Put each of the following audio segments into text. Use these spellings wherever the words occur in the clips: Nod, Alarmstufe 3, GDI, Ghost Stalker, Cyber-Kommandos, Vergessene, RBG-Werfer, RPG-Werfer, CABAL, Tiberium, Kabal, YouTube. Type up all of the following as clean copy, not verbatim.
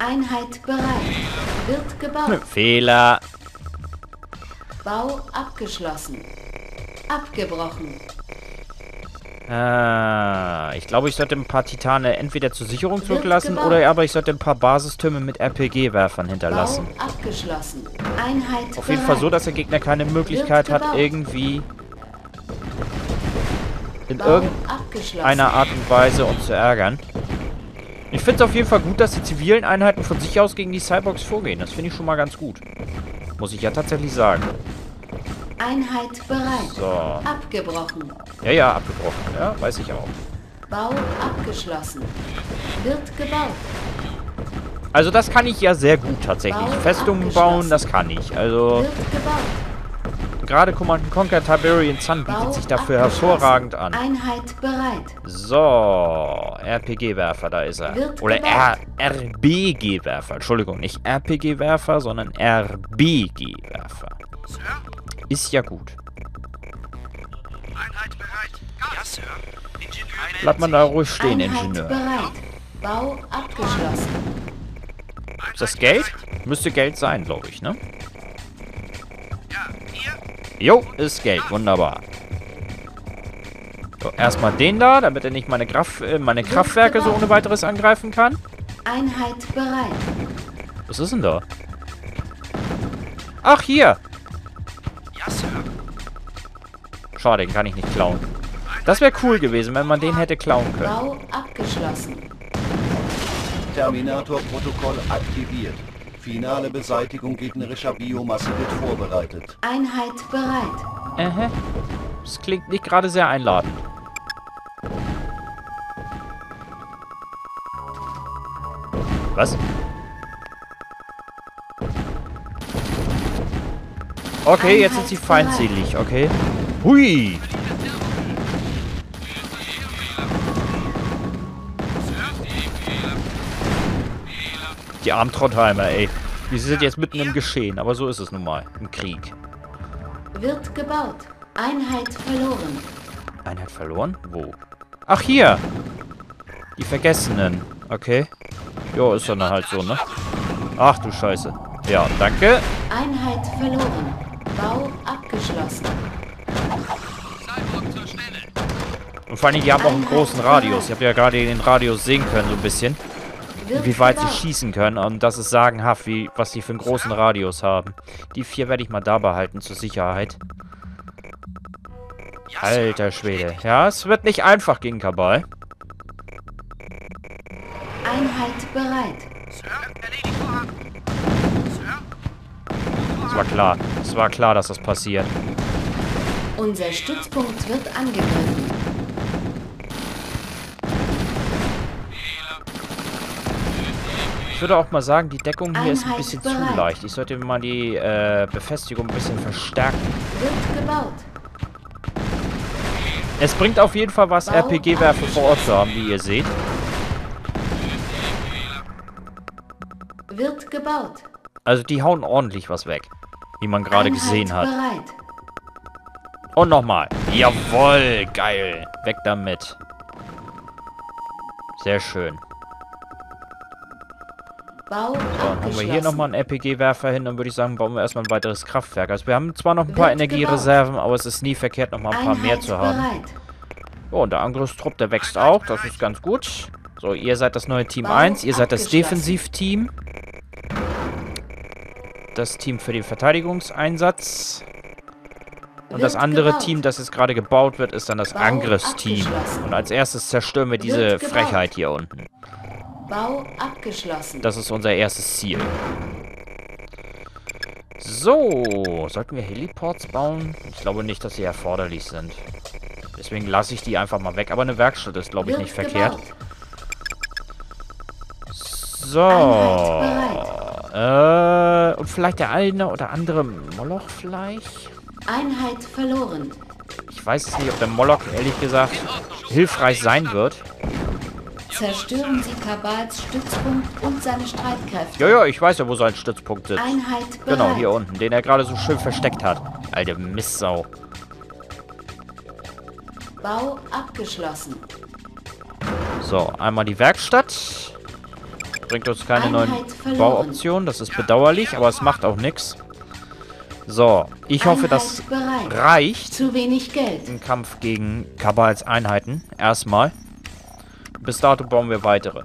Einheit bereit. Wird gebaut. Fehler. Bau abgeschlossen. Abgebrochen. Ich glaube, ich sollte ein paar Titane entweder zur Sicherung zurücklassen oder aber ich sollte ein paar Basistürme mit RPG-Werfern hinterlassen. Bau abgeschlossen. Einheit auf jeden Fall so, dass der Gegner keine Möglichkeit hat, irgendwie in irgendeiner Art und Weise uns zu ärgern. Ich finde es auf jeden Fall gut, dass die zivilen Einheiten von sich aus gegen die Cyborgs vorgehen. Das finde ich schon mal ganz gut. Muss ich ja tatsächlich sagen. Einheit bereit. So. Abgebrochen. Ja, abgebrochen. Ja, weiß ich auch. Bau abgeschlossen. Wird gebaut. Also das kann ich ja sehr gut tatsächlich. Bau Festungen bauen, das kann ich. Also wird gebaut. Gerade Command & Conquer Tiberian Sun bietet sich dafür hervorragend an. Einheit bereit. So, RPG-Werfer, da ist er. Wird oder RBG-Werfer. Entschuldigung, nicht RPG-Werfer, sondern RBG-Werfer. Sir? Ist ja gut. Einheit bereit. Ja, Sir. Ingenieur. Bleibt man da ruhig stehen, Ingenieur. Bereit. Bau abgeschlossen. Ist das Geld? Müsste Geld sein, glaube ich, ne? Ja, hier. Jo, ist Geld. Wunderbar. So, erstmal den da, damit er nicht meine, meine Kraftwerke so ohne weiteres angreifen kann. Einheit bereit. Was ist denn da? Ach, hier. Schade, den kann ich nicht klauen. Das wäre cool gewesen, wenn man den hätte klauen können. Bau abgeschlossen. Terminator-Protokoll aktiviert. Finale Beseitigung gegnerischer Biomasse wird vorbereitet. Einheit bereit. Aha. Das klingt nicht gerade sehr einladend. Was? Okay, jetzt sind sie feindselig, okay. Hui! Die armen Trottheimer, ey. Die sind jetzt mitten im Geschehen, aber so ist es nun mal. Im Krieg. Wird gebaut. Einheit verloren. Einheit verloren? Wo? Ach, hier! Die Vergessenen. Okay. Jo, ist dann halt so, ne? Ach du Scheiße. Ja, danke. Einheit verloren. Bau abgeschlossen. Und vor allem, die haben auch einen großen Radius. Ihr habt ja gerade den Radius sehen können, so ein bisschen. Wie weit sie schießen können. Und das ist sagenhaft, wie, was die für einen großen Radius haben. Die 4 werde ich mal da behalten, zur Sicherheit. Alter Schwede. Ja, es wird nicht einfach gegen Kabal. Einheit bereit. Es war klar. Es war klar, dass das passiert. Unser Stützpunkt wird angegriffen. Ich würde auch mal sagen, die Deckung hier ist ein bisschen zu leicht. Ich sollte mal die Befestigung ein bisschen verstärken. Wird gebaut. Es bringt auf jeden Fall was, RPG-Werfer vor Ort zu haben, wie ihr seht. Wird gebaut. Also die hauen ordentlich was weg, wie man gerade gesehen hat. Bereit. Und nochmal. Jawohl, geil. Weg damit. Sehr schön. Bau so, dann haben wir hier nochmal einen RPG-Werfer hin. Dann würde ich sagen, bauen wir erstmal ein weiteres Kraftwerk. Also wir haben zwar noch ein paar Energiereserven, aber es ist nie verkehrt, nochmal ein paar mehr zu haben. Oh, und der Angriffstrupp, der wächst auch. Das ist ganz gut. So, ihr seid das neue Team 1. Ihr seid das Defensivteam. Das Team für den Verteidigungseinsatz. Und das andere Team, das jetzt gerade gebaut wird, ist dann das Angriffsteam. Und als erstes zerstören wir diese Frechheit hier unten. Bau abgeschlossen. Das ist unser erstes Ziel. So, sollten wir Heliports bauen? Ich glaube nicht, dass sie erforderlich sind. Deswegen lasse ich die einfach mal weg. Aber eine Werkstatt ist, glaube ich, nicht verkehrt. So. Und vielleicht der eine oder andere Moloch vielleicht? Einheit verloren. Ich weiß nicht, ob der Moloch, ehrlich gesagt, hilfreich sein wird. Zerstören Sie Kabals Stützpunkt und seine Streitkräfte. Ja, ich weiß ja, wo sein Stützpunkt sitzt. Einheit bereit. Genau, hier unten, den er gerade so schön versteckt hat. Alte Mistsau. Bau abgeschlossen. So, einmal die Werkstatt. bringt uns keine neuen Bauoptionen. Das ist bedauerlich, aber es macht auch nichts. So, ich hoffe, das reicht. Zu wenig Geld. Ein Kampf gegen Cabals Einheiten. Erstmal. Bis dato bauen wir weitere.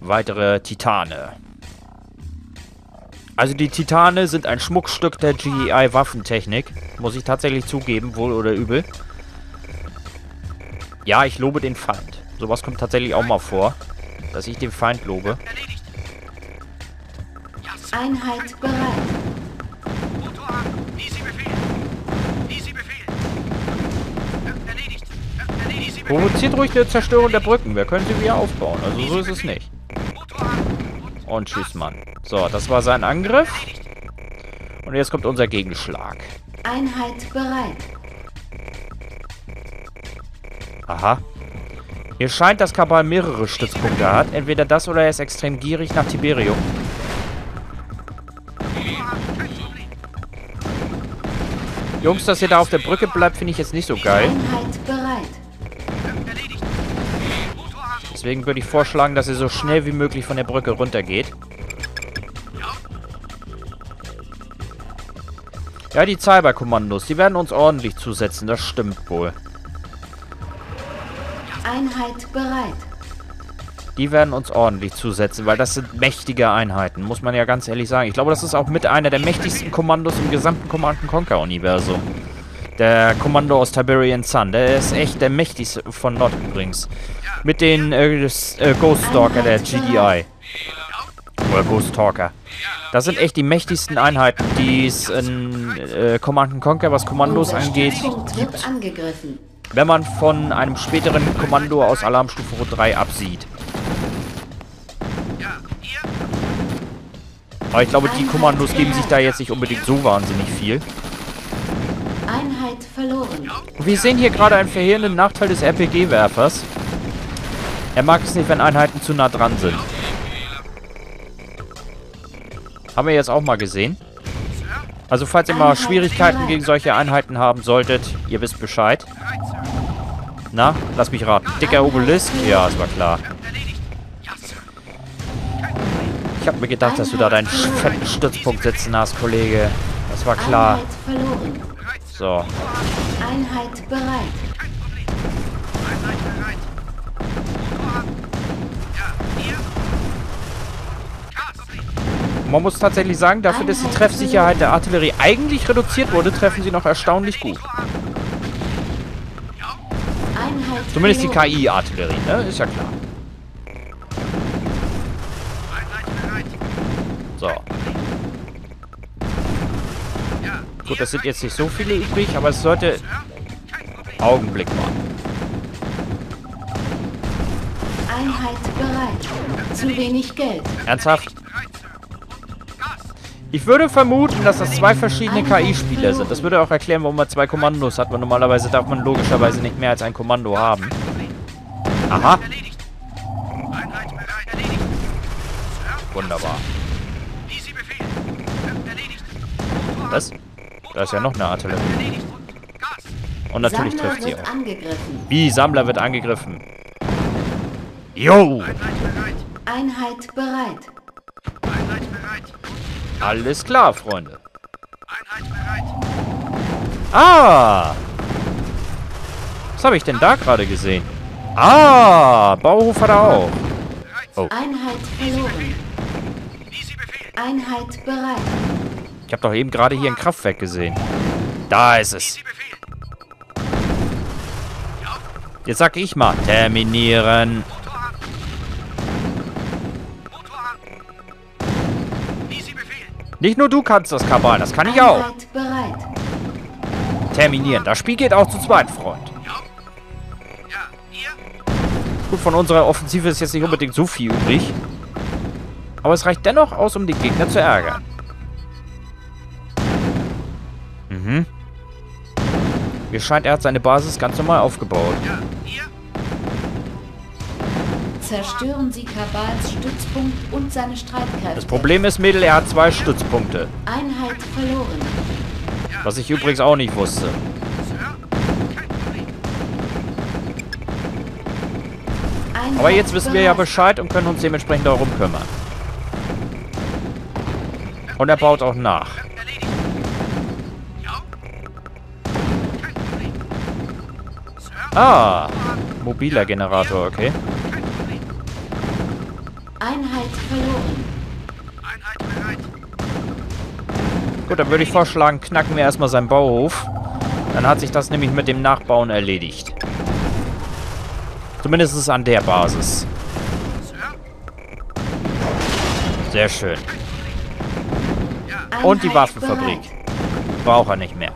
Weitere Titane. Also die Titane sind ein Schmuckstück der GDI-Waffentechnik. Muss ich tatsächlich zugeben, wohl oder übel. Ja, ich lobe den Feind. Sowas kommt tatsächlich auch mal vor, dass ich den Feind lobe. Einheit bereit. Provoziert ruhig eine Zerstörung der Brücken. Wir können sie wieder aufbauen. Also so ist es nicht. Und tschüss, Mann. So, das war sein Angriff. Und jetzt kommt unser Gegenschlag. Einheit bereit. Aha. Hier scheint, dass Cabal mehrere Stützpunkte hat. Entweder das oder er ist extrem gierig nach Tiberium. Jungs, dass ihr da auf der Brücke bleibt, finde ich jetzt nicht so geil. Einheit bereit. Deswegen würde ich vorschlagen, dass ihr so schnell wie möglich von der Brücke runtergeht. Ja, die Cyber-Kommandos, die werden uns ordentlich zusetzen, das stimmt wohl. Einheit bereit. Die werden uns ordentlich zusetzen, weil das sind mächtige Einheiten, muss man ja ganz ehrlich sagen. Ich glaube, das ist auch mit einer der mächtigsten Kommandos im gesamten Command & Conquer Universum. Der Kommando aus Tiberian Sun, der ist echt der mächtigste von Nod übrigens. Mit den Ghost Stalker der GDI. Oder Ghost Stalker. Das sind echt die mächtigsten Einheiten, die es in Command & Conquer, was Kommandos angeht, gibt. Wenn man von einem späteren Kommando aus Alarmstufe 3 absieht. Aber ich glaube, die Kommandos geben sich da jetzt nicht unbedingt so wahnsinnig viel. Einheit verloren. Wir sehen hier gerade einen verheerenden Nachteil des RPG-Werfers. Er mag es nicht, wenn Einheiten zu nah dran sind. Haben wir jetzt auch mal gesehen. Also falls ihr mal Schwierigkeiten gegen solche Einheiten haben solltet, ihr wisst Bescheid. Na, lass mich raten. Dicker Obelisk? Ja, es war klar. Ich habe mir gedacht, dass du da deinen fetten Stützpunkt sitzen hast, Kollege. Das war klar. So. Einheit bereit. Man muss tatsächlich sagen, dafür, dass die Treffsicherheit der Artillerie eigentlich reduziert wurde, treffen sie noch erstaunlich gut. Zumindest die KI-Artillerie, ne? Ist ja klar. So. Gut, das sind jetzt nicht so viele übrig, aber es sollte... Augenblick machen. Einheit bereit. Zu wenig Geld. Ernsthaft? Ich würde vermuten, dass das zwei verschiedene KI-Spieler sind. Das würde auch erklären, warum man zwei Kommandos hat. Weil normalerweise darf man logischerweise nicht mehr als ein Kommando haben. Aha. Wunderbar. Was? Da ist ja noch eine Artillerie. Und natürlich trifft sie auch. Wie, Sammler wird angegriffen. Jo! Einheit bereit. Alles klar, Freunde. Einheit bereit. Ah! Was habe ich denn da gerade gesehen? Ah! Bauhof hat er auch. Oh. Einheit verloren. Einheit bereit. Ich habe doch eben gerade hier ein Kraftwerk gesehen. Da ist es. Jetzt sag ich mal, terminieren. Nicht nur du kannst das, Cabal, das kann ich auch. Terminieren. Das Spiel geht auch zu zweit, Freund. Gut, von unserer Offensive ist jetzt nicht unbedingt so viel übrig. Aber es reicht dennoch aus, um den Gegner zu ärgern. Mhm. Mir scheint, er hat seine Basis ganz normal aufgebaut. Zerstören Sie Cabals Stützpunkt und seine Streitkräfte. Das Problem ist, Mädel, er hat zwei Stützpunkte. Einheit verloren. Was ich übrigens auch nicht wusste. Aber jetzt wissen wir ja Bescheid und können uns dementsprechend darum kümmern. Und er baut auch nach. Ah, mobiler Generator, okay. Einheit verloren. Einheit bereit. Gut, dann würde ich vorschlagen, knacken wir erstmal seinen Bauhof. Dann hat sich das nämlich mit dem Nachbauen erledigt. Zumindest an der Basis. Sehr schön. Und die Waffenfabrik. Braucht er nicht mehr.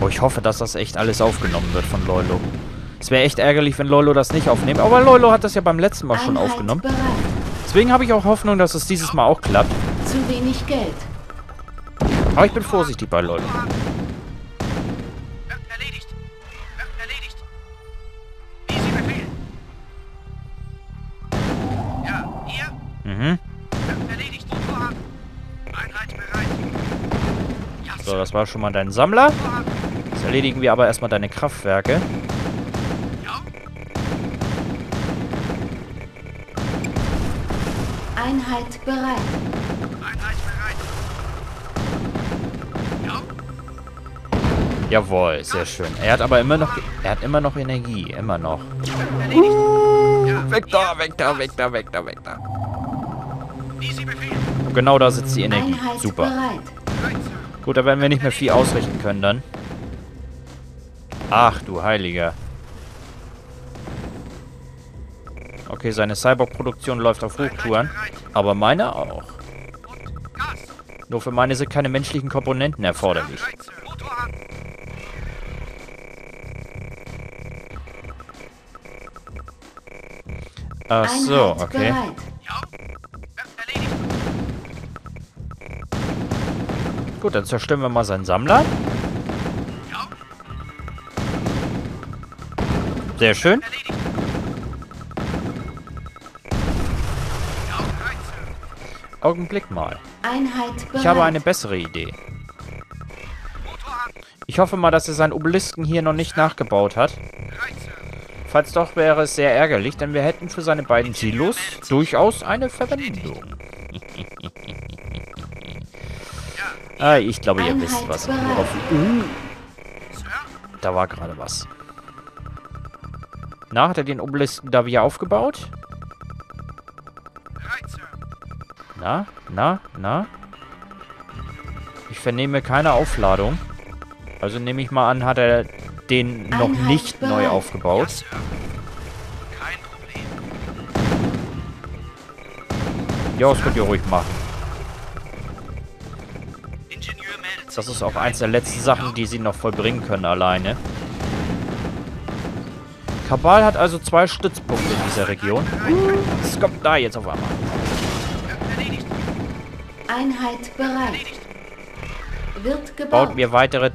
Oh, ich hoffe, dass das echt alles aufgenommen wird von Lolo. Es wäre echt ärgerlich, wenn Lolo das nicht aufnimmt. Aber Lolo hat das ja beim letzten Mal schon aufgenommen. Deswegen habe ich auch Hoffnung, dass es dieses Mal auch klappt. Zu wenig Geld. Aber ich bin vorsichtig bei Lolo. So, das war schon mal dein Sammler. Jetzt erledigen wir aber erstmal deine Kraftwerke. Einheit bereit. Einheit bereit. Ja. Jawohl, sehr schön. Er hat aber immer noch Energie, immer noch. Weg da, weg da, weg da, weg da, weg da. Und genau da sitzt die Energie. Einheit super. Bereit. Gut, da werden wir nicht mehr viel ausrichten können dann. Ach, du Heiliger. Okay, seine Cyborg-Produktion läuft auf Hochtouren. Aber meine auch. Nur für meine sind keine menschlichen Komponenten erforderlich. Ach so, okay. Gut, dann zerstören wir mal seinen Sammler. Sehr schön. Augenblick mal. Ich habe eine bessere Idee. Ich hoffe mal, dass er seinen Obelisken hier noch nicht nachgebaut hat. Falls doch, wäre es sehr ärgerlich, denn wir hätten für seine beiden Silos durchaus eine Verwendung. Ah, ich glaube, ihr wisst, was ich hoffe. Da war gerade was. Na, hat er den Obelisken da wieder aufgebaut? Na, na, na. Ich vernehme keine Aufladung. Also nehme ich mal an, hat er den noch nicht neu aufgebaut. Ja, Sir. Kein Problem. Ja, das könnt ihr ruhig machen. Das ist auch eins der letzten Sachen, die sie noch vollbringen können alleine. Cabal hat also 2 Stützpunkte in dieser Region. Es kommt da jetzt auf einmal. Einheit bereit. Wird gebaut. Baut mir weitere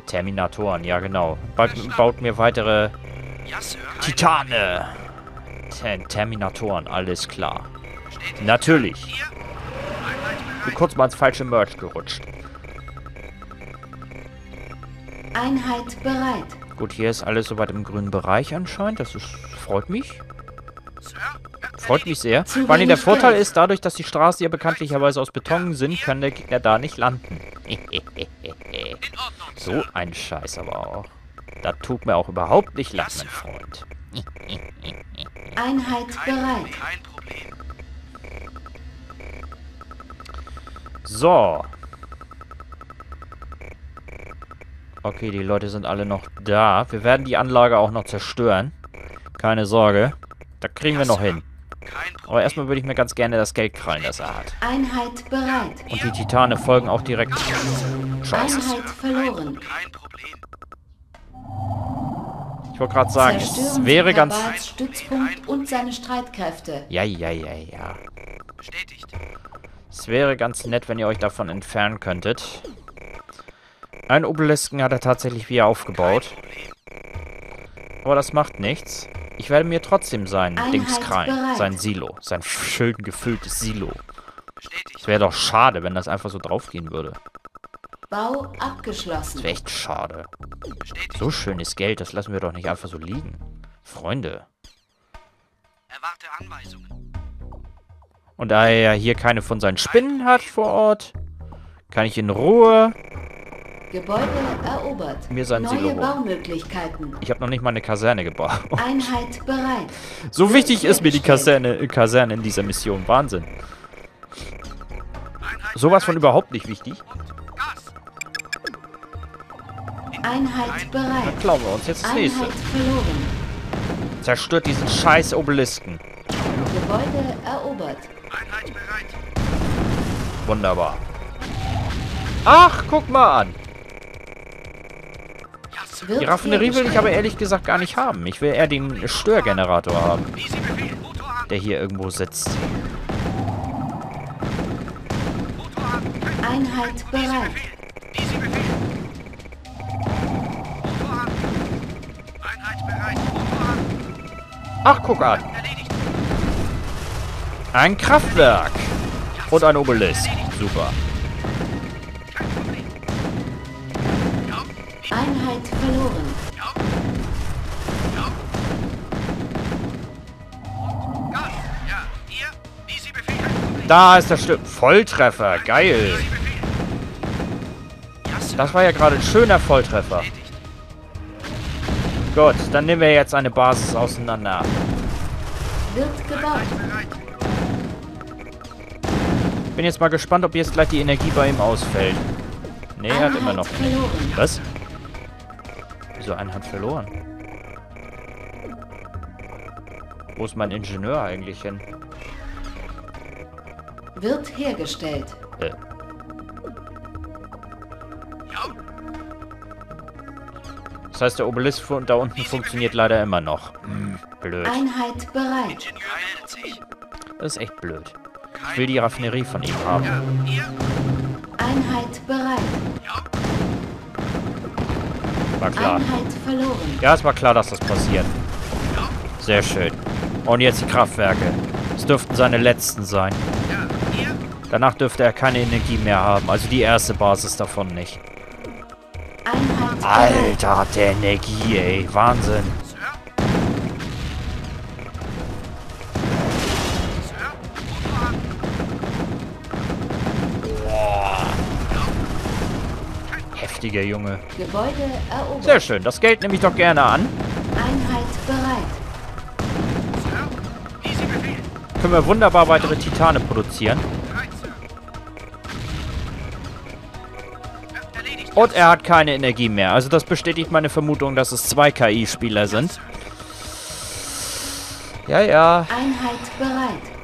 Terminatoren, ja genau. Baut mir weitere Titane. Terminatoren, alles klar. Natürlich. Bin kurz mal ins falsche Merch gerutscht. Einheit bereit. Gut, hier ist alles soweit im grünen Bereich anscheinend. Das ist, freut mich. Freut mich sehr. Vor allem der Vorteil ist, dadurch, dass die Straßen ja bekanntlicherweise aus Beton sind, kann der Gegner da nicht landen. So ein Scheiß aber auch. Das tut mir auch überhaupt nicht leid, mein Freund. Einheit bereit. So. Okay, die Leute sind alle noch da. Wir werden die Anlage auch noch zerstören. Keine Sorge. Da kriegen wir noch hin. Aber erstmal würde ich mir ganz gerne das Geld krallen, das er hat. Einheit bereit. Und die Titane folgen auch direkt. Scheiße. Einheit verloren. Ich wollte gerade sagen, es wäre ganz... Stützpunkt und seine Streitkräfte. Ja, ja, ja, ja. Bestätigt. Es wäre ganz nett, wenn ihr euch davon entfernen könntet. Einen Obelisken hat er tatsächlich wieder aufgebaut. Aber das macht nichts. Ich werde mir trotzdem sein Dings krallen. Sein Silo. Sein schön gefülltes Silo. Es wäre doch schade, wenn das einfach so draufgehen würde. Bau abgeschlossen. Das wäre echt schade. So schönes Geld, das lassen wir doch nicht einfach so liegen. Freunde. Erwarte Anweisungen. Und da er hier keine von seinen Spinnen hat vor Ort, kann ich in Ruhe Gebäude erobert. Mir sein Silo. Baumöglichkeiten. Ich habe noch nicht mal eine Kaserne gebaut. Einheit bereit. So wichtig ist mir die Kaserne in dieser Mission. Wahnsinn. Sowas von überhaupt nicht wichtig. Einheit bereit. Dann klauen wir uns jetzt das nächste. Zerstört diesen scheiß Obelisken. Gebäude erobert. Einheit bereit. Wunderbar. Ach, guck mal an. Die Raffinerie will ich aber ehrlich gesagt gar nicht haben. Ich will eher den Störgenerator haben, der hier irgendwo sitzt. Einheit bereit. Ach, guck an. Ein Kraftwerk. Und ein Obelisk. Super. Einheit verloren. Da ist das Stück. Volltreffer. Geil. Das war ja gerade ein schöner Volltreffer. Gut, dann nehmen wir jetzt eine Basis auseinander. Wird gebaut. Bin jetzt mal gespannt, ob jetzt gleich die Energie bei ihm ausfällt. Nee, er hat immer noch nicht. Was? Wieso, einen hat verloren? Wo ist mein Ingenieur eigentlich hin? Wird hergestellt. Das heißt, der Obelisk von da unten funktioniert leider immer noch. Blöd. Einheit bereit. Das ist echt blöd. Ich will die Raffinerie von ihm haben. Einheit bereit. War klar. Einheit verloren. Ja, es war klar, dass das passiert. Sehr schön. Und jetzt die Kraftwerke. Es dürften seine letzten sein. Danach dürfte er keine Energie mehr haben. Also die erste Basis davon nicht. Alter, hat der Energie, ey. Wahnsinn. Boah. Heftiger Junge. Sehr schön, das Geld nehme ich doch gerne an. Einheit bereit. Können wir wunderbar weitere Titane produzieren. Und er hat keine Energie mehr. Also das bestätigt meine Vermutung, dass es 2 KI-Spieler sind. Ja, ja. Einheit bereit.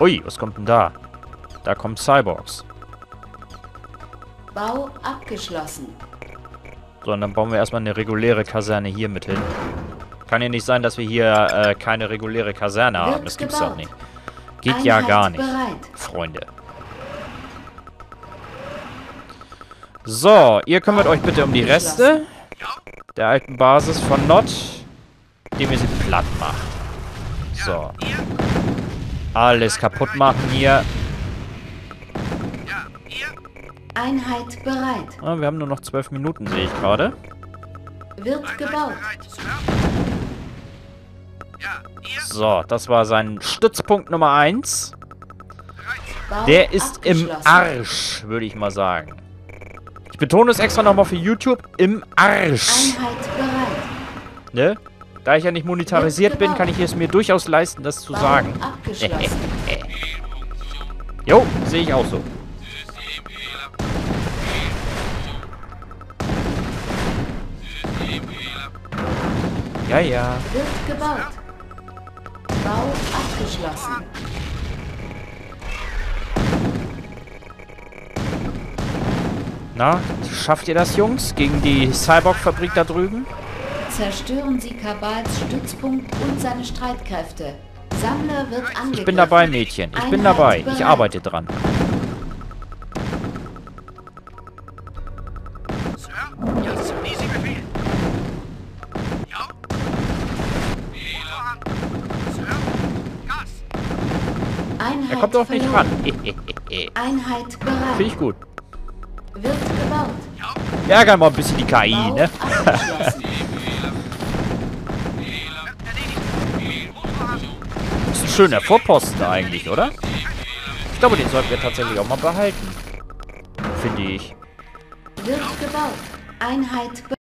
Ui, was kommt denn da? Da kommen Cyborgs. Bau abgeschlossen. So, und dann bauen wir erstmal eine reguläre Kaserne hier mit hin. Kann ja nicht sein, dass wir hier keine reguläre Kaserne haben. Das gibt's doch nicht. Geht Einheit ja gar nicht, bereit. Freunde. So, ihr kümmert euch bitte um die Reste der alten Basis von Nod, indem ihr sie platt macht. So. Alles kaputt machen hier. Einheit bereit. Ah, wir haben nur noch 12 Minuten, sehe ich gerade. Wird gebaut. So, das war sein Stützpunkt Nummer 1. Der ist im Arsch, würde ich mal sagen. Ich betone es extra nochmal für YouTube. Im Arsch. Einheit bereit. Ne? Da ich ja nicht monetarisiert bin, kann ich es mir durchaus leisten, das zu sagen. Jo, sehe ich auch so. Ja, ja. Wird gebaut. Bau abgeschlossen. Na, schafft ihr das, Jungs? Gegen die Cyborg-Fabrik da drüben? Zerstören Sie Cabals Stützpunkt und seine Streitkräfte. Sammler wird angegriffen. Ich bin dabei, Mädchen. Ich bin dabei. Ich arbeite dran. Er kommt doch nicht ran. Einheit bereit. Finde ich gut. wird gebaut. Ärgern wir ein bisschen die KI, ne? Das ist ein schöner Vorposten eigentlich, oder? Ich glaube, den sollten wir tatsächlich auch mal behalten. Finde ich. Wird gebaut. Einheit